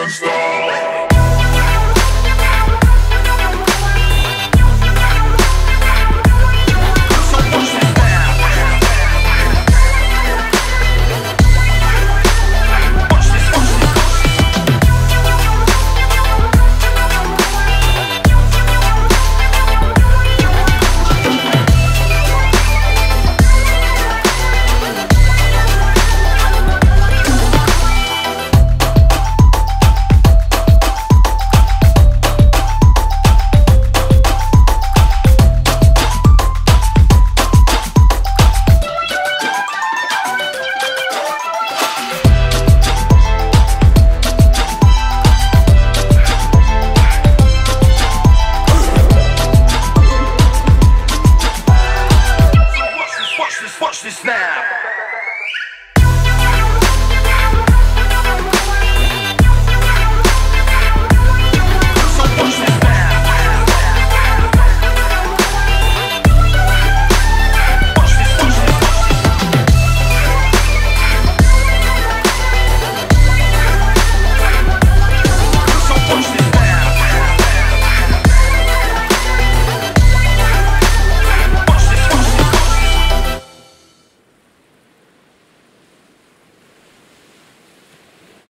non-stop.